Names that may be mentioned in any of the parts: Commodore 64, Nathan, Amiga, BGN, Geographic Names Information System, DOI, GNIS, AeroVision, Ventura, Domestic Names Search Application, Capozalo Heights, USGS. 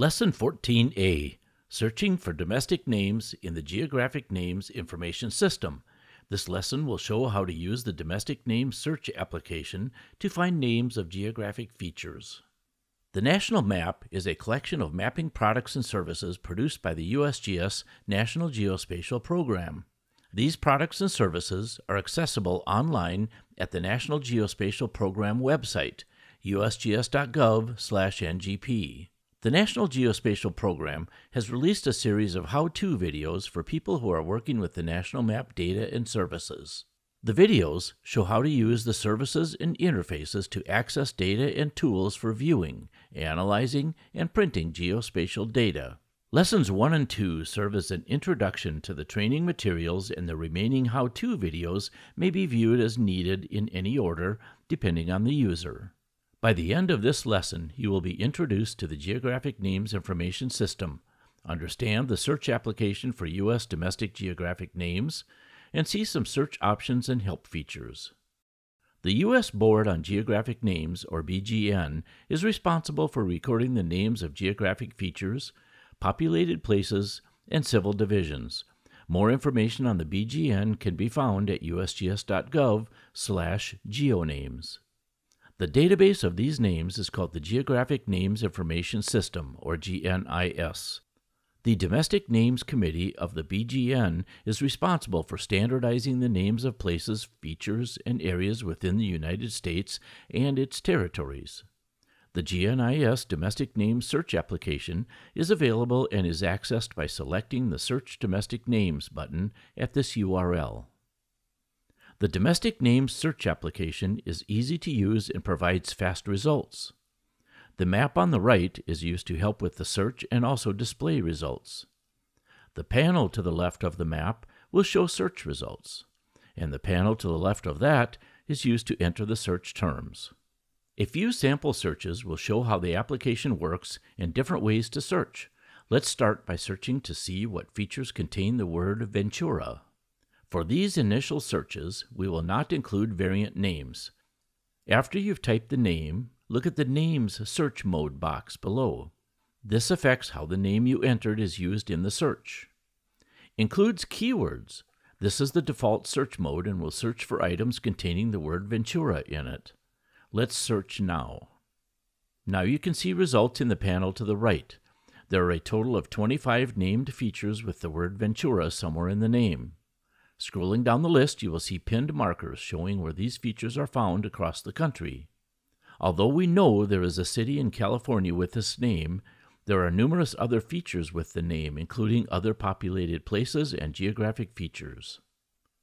Lesson 14A, Searching for Domestic Names in the Geographic Names Information System. This lesson will show how to use the Domestic Names Search Application to find names of geographic features. The National Map is a collection of mapping products and services produced by the USGS National Geospatial Program. These products and services are accessible online at the National Geospatial Program website, usgs.gov/ngp. The National Geospatial Program has released a series of how-to videos for people who are working with the National Map data and services. The videos show how to use the services and interfaces to access data and tools for viewing, analyzing, and printing geospatial data. Lessons 1 and 2 serve as an introduction to the training materials, and the remaining how-to videos may be viewed as needed in any order, depending on the user. By the end of this lesson, you will be introduced to the Geographic Names Information System, understand the search application for U.S. domestic geographic names, and see some search options and help features. The U.S. Board on Geographic Names, or BGN, is responsible for recording the names of geographic features, populated places, and civil divisions. More information on the BGN can be found at usgs.gov/geonames. The database of these names is called the Geographic Names Information System, or GNIS. The Domestic Names Committee of the BGN is responsible for standardizing the names of places, features, and areas within the United States and its territories. The GNIS Domestic Names Search Application is available and is accessed by selecting the Search Domestic Names button at this URL. The Domestic Names Search Application is easy to use and provides fast results. The map on the right is used to help with the search and also display results. The panel to the left of the map will show search results, and the panel to the left of that is used to enter the search terms. A few sample searches will show how the application works and different ways to search. Let's start by searching to see what features contain the word Ventura. For these initial searches, we will not include variant names. After you've typed the name, look at the Names Search Mode box below. This affects how the name you entered is used in the search. Includes keywords. This is the default search mode and will search for items containing the word Ventura in it. Let's search now. Now you can see results in the panel to the right. There are a total of 25 named features with the word Ventura somewhere in the name. Scrolling down the list, you will see pinned markers showing where these features are found across the country. Although we know there is a city in California with this name, there are numerous other features with the name, including other populated places and geographic features.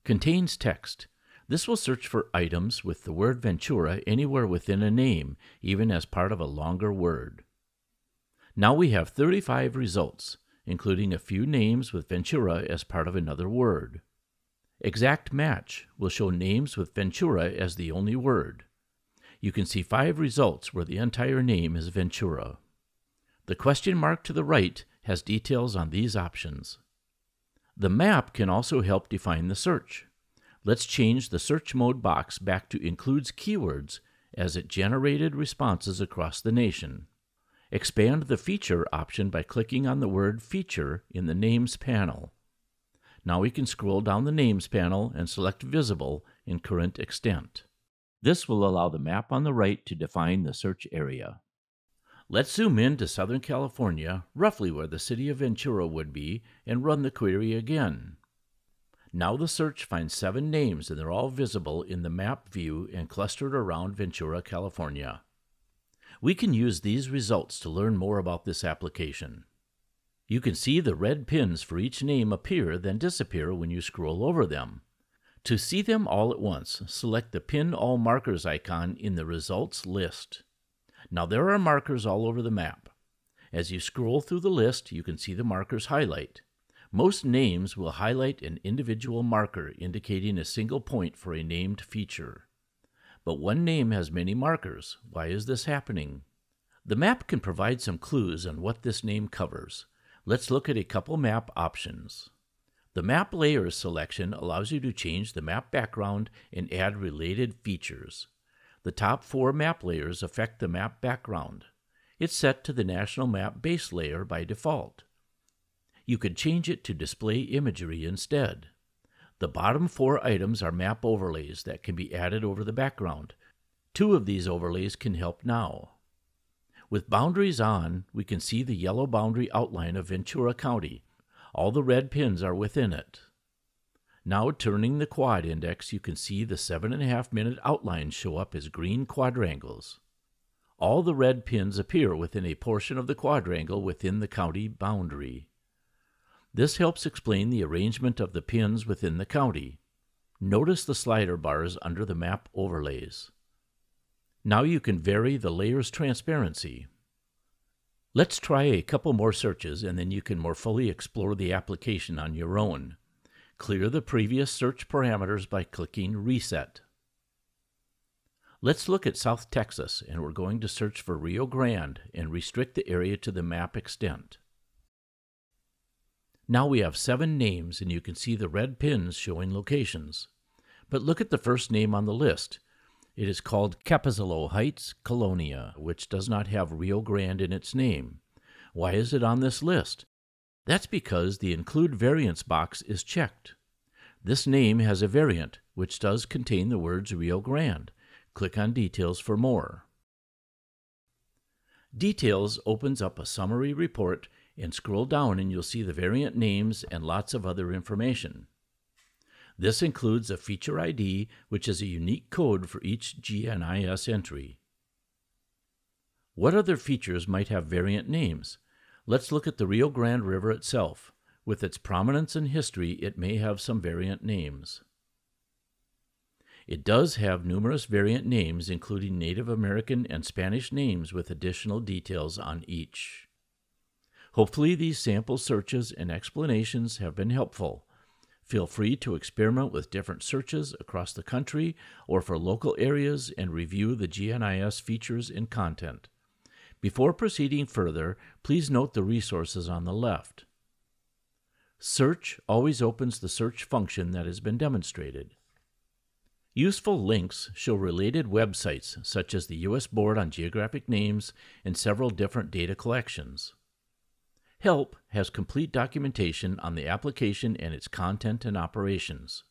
Contains text. This will search for items with the word Ventura anywhere within a name, even as part of a longer word. Now we have 35 results, including a few names with Ventura as part of another word. Exact Match will show names with Ventura as the only word. You can see 5 results where the entire name is Ventura. The question mark to the right has details on these options. The map can also help define the search. Let's change the Search Mode box back to Includes Keywords, as it generated responses across the nation. Expand the Feature option by clicking on the word Feature in the Names panel. Now we can scroll down the Names panel and select Visible in Current Extent. This will allow the map on the right to define the search area. Let's zoom in to Southern California, roughly where the city of Ventura would be, and run the query again. Now the search finds 7 names, and they're all visible in the map view and clustered around Ventura, California. We can use these results to learn more about this application. You can see the red pins for each name appear, then disappear when you scroll over them. To see them all at once, select the Pin All Markers icon in the results list. Now there are markers all over the map. As you scroll through the list, you can see the markers highlight. Most names will highlight an individual marker, indicating a single point for a named feature. But one name has many markers. Why is this happening? The map can provide some clues on what this name covers. Let's look at a couple map options. The Map Layers selection allows you to change the map background and add related features. The top 4 map layers affect the map background. It's set to the National Map base layer by default. You could change it to display imagery instead. The bottom four items are map overlays that can be added over the background. Two of these overlays can help now. With boundaries on, we can see the yellow boundary outline of Ventura County. All the red pins are within it. Now turning the quad index, you can see the 7.5-minute outlines show up as green quadrangles. All the red pins appear within a portion of the quadrangle within the county boundary. This helps explain the arrangement of the pins within the county. Notice the slider bars under the map overlays. Now you can vary the layer's transparency. Let's try a couple more searches and then you can more fully explore the application on your own. Clear the previous search parameters by clicking Reset. Let's look at South Texas, and we're going to search for Rio Grande and restrict the area to the map extent. Now we have 7 names and you can see the red pins showing locations. But look at the first name on the list. It is called Capozalo Heights, Colonia, which does not have Rio Grande in its name. Why is it on this list? That's because the Include Variants box is checked. This name has a variant, which does contain the words Rio Grande. Click on Details for more. Details opens up a summary report, and scroll down and you'll see the variant names and lots of other information. This includes a feature ID, which is a unique code for each GNIS entry. What other features might have variant names? Let's look at the Rio Grande River itself. With its prominence and history, it may have some variant names. It does have numerous variant names, including Native American and Spanish names with additional details on each. Hopefully these sample searches and explanations have been helpful. Feel free to experiment with different searches across the country or for local areas and review the GNIS features and content. Before proceeding further, please note the resources on the left. Search always opens the search function that has been demonstrated. Useful links show related websites such as the U.S. Board on Geographic Names and several different data collections. Help has complete documentation on the application and its content and operations.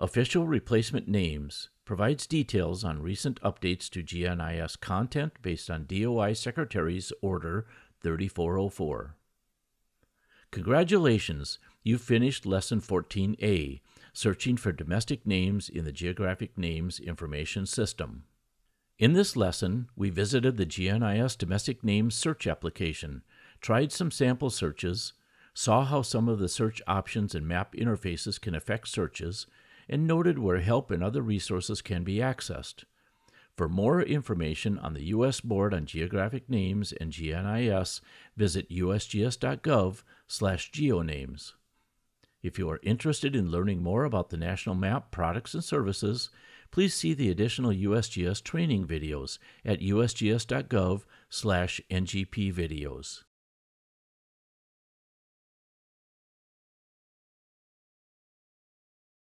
Official Replacement Names provides details on recent updates to GNIS content based on DOI Secretary's Order 3404. Congratulations, you finished Lesson 14A, Searching for Domestic Names in the Geographic Names Information System. In this lesson, we visited the GNIS Domestic Names Search Application, tried some sample searches, saw how some of the search options and map interfaces can affect searches, and noted where help and other resources can be accessed. For more information on the U.S. Board on Geographic Names and GNIS, visit usgs.gov/geonames. If you are interested in learning more about the National Map products and services, please see the additional USGS training videos at usgs.gov/ngpvideos.